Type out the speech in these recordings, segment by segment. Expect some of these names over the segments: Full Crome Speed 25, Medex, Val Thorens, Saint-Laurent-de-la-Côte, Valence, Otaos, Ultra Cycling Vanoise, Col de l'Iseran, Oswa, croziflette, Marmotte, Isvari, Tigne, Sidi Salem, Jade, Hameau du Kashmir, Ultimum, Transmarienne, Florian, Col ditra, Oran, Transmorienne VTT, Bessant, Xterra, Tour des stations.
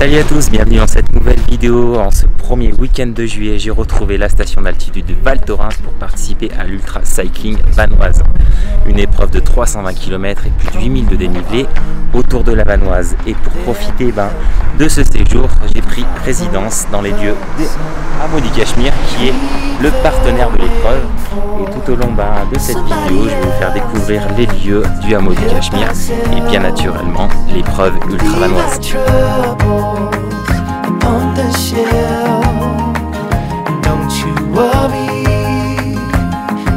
Salut à tous, bienvenue dans cette nouvelle vidéo. En ce premier week-end de juillet, j'ai retrouvé la station d'altitude de Val Thorens pour participer à l'Ultra Cycling Vanoise. Une épreuve de 320 km et plus de 8000 de dénivelé autour de la Vanoise. Et pour profiter de ce séjour, j'ai pris résidence dans les lieux de Hameau du Kashmir qui est le partenaire de l'épreuve. Et tout au long de cette vidéo, je vais vous faire découvrir les lieux du Hameau du Kashmir et bien naturellement l'épreuve Ultra Vanoise. On the shell, don't you worry,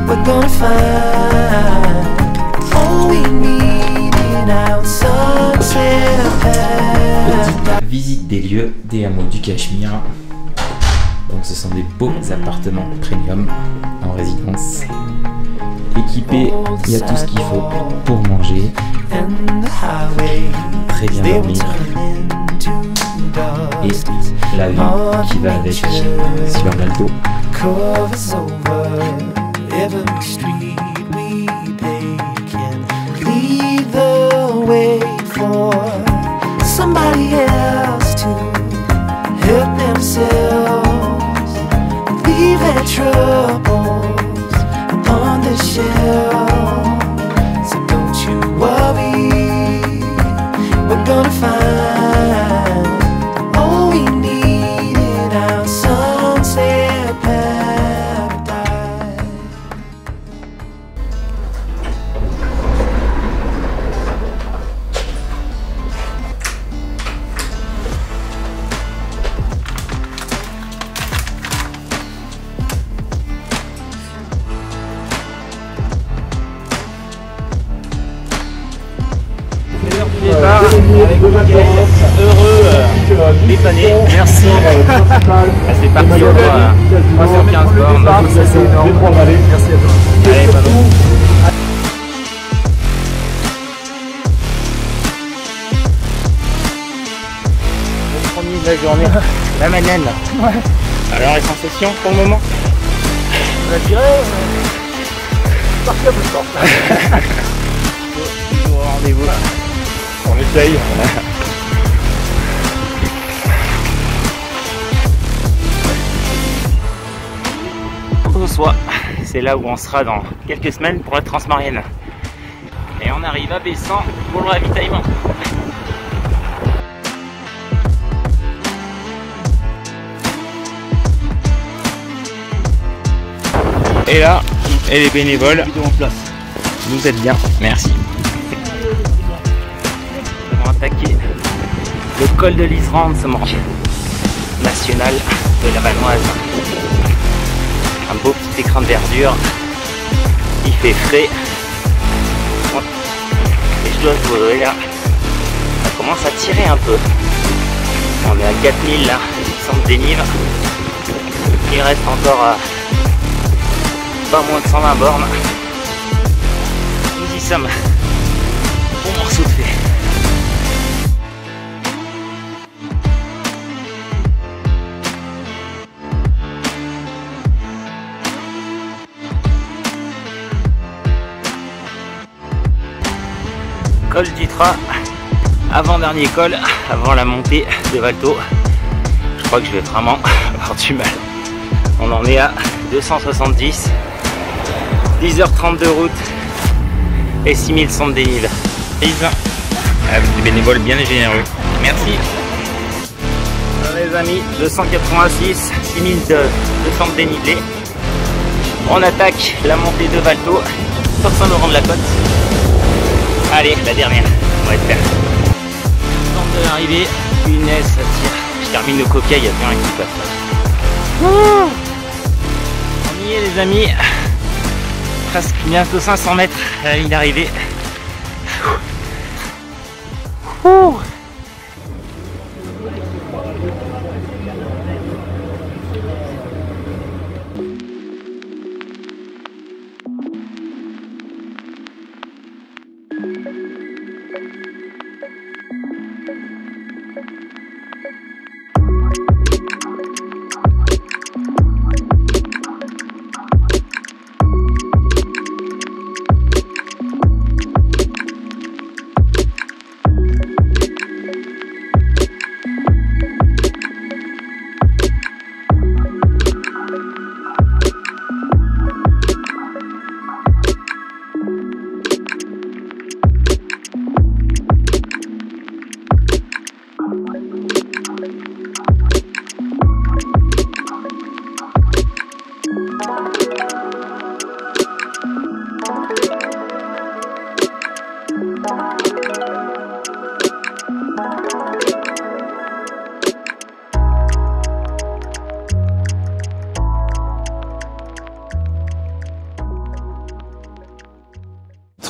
we're gonna find all we need in our sunset. Visite des lieux des hameaux du Cachemire. Donc ce sont des beaux appartements premium en résidence. Équipé, il y a tout ce qu'il faut pour manger, très bien dormir et la vie qui va avec sur un alto. Avec Miguel, heureux dépanné, merci. C'est parti pour 315 bornes, c'est énorme. Merci à toi. Allez, pardon. Le premier de la journée, la manane. Ouais. Alors les sensations pour le moment? On a tiré, parfait pour le temps. Toujours au rendez-vous. On essaye. Oswa, c'est là où on sera dans quelques semaines pour la Transmarienne. Et on arrive à Bessant pour le ravitaillement. Et là, et les bénévoles, vous êtes bien, merci. Le col de l'Iseran, ce morceau national de la Vanoise. Un beau petit écrin de verdure, il fait frais. Et je dois vous donner là, ça commence à tirer un peu. On est à 4000 là, 800 de dénive. Il reste encore pas moins de 120 bornes. Nous y sommes. Bon morceau de fait. Col ditra, avant-dernier col, avant la montée de Valto. Je crois que je vais vraiment avoir du mal. On en est à 270, 10h30 de route et 6100 de dénivelé. Avec des bénévoles bien et généreux. Merci. Alors les amis, 286, 6200 de dénivelé. On attaque la montée de Valto sur Saint-Laurent-de-la-Côte. Allez, la dernière, on va être faire. Quand de l'arrivée, une S, ça tire. Je termine le coquet, il n'y a plus rien qui passe. Ouh, on y est les amis. Presque bientôt 500 mètres à la ligne d'arrivée.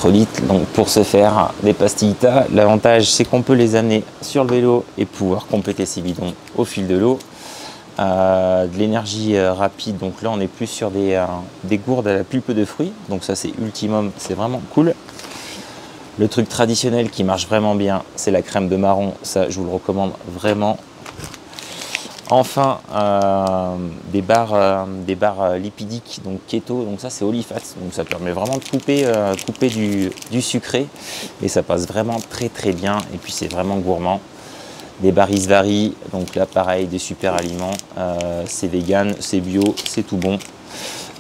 électrolytes. Donc pour ce faire, des pastillitas. L'avantage, c'est qu'on peut les amener sur le vélo et pouvoir compléter ces bidons au fil de l'eau. De l'énergie rapide, donc là on est plus sur des gourdes à la pulpe de fruits. Donc ça c'est ultimum, c'est vraiment cool. Le truc traditionnel qui marche vraiment bien, c'est la crème de marron. Ça, je vous le recommande vraiment. Enfin, des barres lipidiques, donc keto, donc ça c'est holy fat, donc ça permet vraiment de couper du sucré et ça passe vraiment très très bien et puis c'est vraiment gourmand. Des barres Isvari, donc là pareil, des super aliments, c'est vegan, c'est bio, c'est tout bon.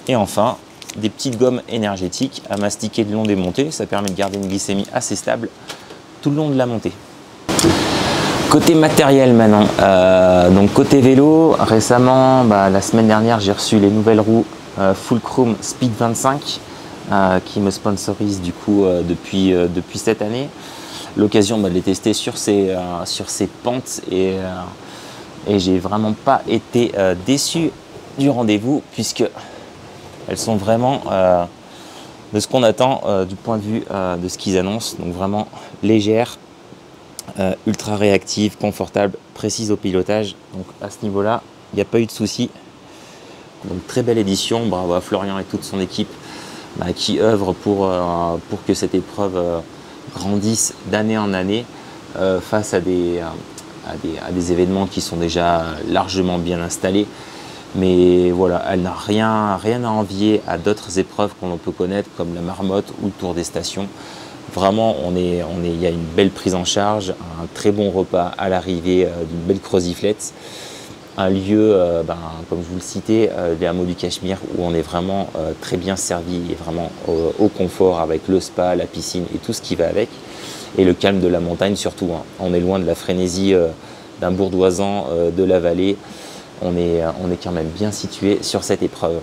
Et enfin, des petites gommes énergétiques à mastiquer le long des montées, ça permet de garder une glycémie assez stable tout le long de la montée. Côté matériel maintenant, donc côté vélo, récemment, la semaine dernière, j'ai reçu les nouvelles roues Full Crome Speed 25 qui me sponsorise du coup depuis cette année. L'occasion de les tester sur ces pentes et j'ai vraiment pas été déçu du rendez-vous puisque elles sont vraiment de ce qu'on attend du point de vue de ce qu'ils annoncent, donc vraiment légères. Ultra réactive, confortable, précise au pilotage. Donc à ce niveau-là, il n'y a pas eu de souci. Donc très belle édition. Bravo à Florian et toute son équipe qui œuvrent pour que cette épreuve grandisse d'année en année face à des événements qui sont déjà largement bien installés. Mais voilà, elle n'a rien à envier à d'autres épreuves qu'on peut connaître comme la Marmotte ou le Tour des stations. Vraiment, il y a une belle prise en charge, un très bon repas à l'arrivée d'une belle croziflette, un lieu, comme je vous le citais, des Hameaux du Cachemire où on est vraiment très bien servi et vraiment au confort avec le spa, la piscine et tout ce qui va avec. Et le calme de la montagne surtout, hein. On est loin de la frénésie d'un bourdoisant de la vallée. On est quand même bien situé sur cette épreuve.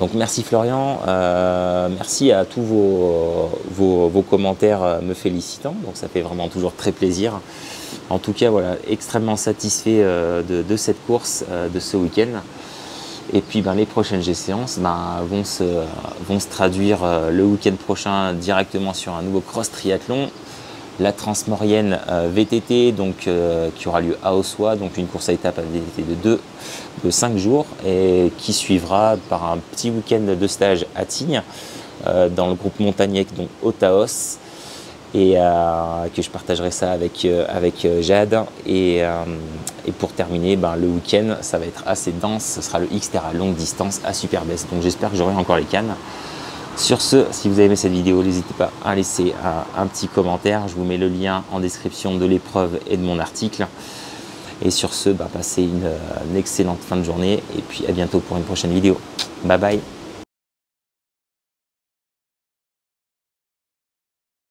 Donc merci Florian, merci à tous vos commentaires me félicitant, donc ça fait vraiment toujours très plaisir. En tout cas voilà, extrêmement satisfait de cette course, de ce week-end. Et puis les prochaines G-séances vont se traduire le week-end prochain directement sur un nouveau cross triathlon. La Transmorienne VTT donc, qui aura lieu à Oswa, donc une course à étapes à VTT de 5 jours et qui suivra par un petit week-end de stage à Tigne dans le groupe montagnec, donc Otaos, et que je partagerai ça avec Jade. Et pour terminer, le week-end, ça va être assez dense, ce sera le Xterra longue distance à super baisse. Donc j'espère que j'aurai encore les cannes. Sur ce, si vous avez aimé cette vidéo, n'hésitez pas à laisser un petit commentaire. Je vous mets le lien en description de l'épreuve et de mon article. Et sur ce, passez une excellente fin de journée et puis à bientôt pour une prochaine vidéo. Bye bye.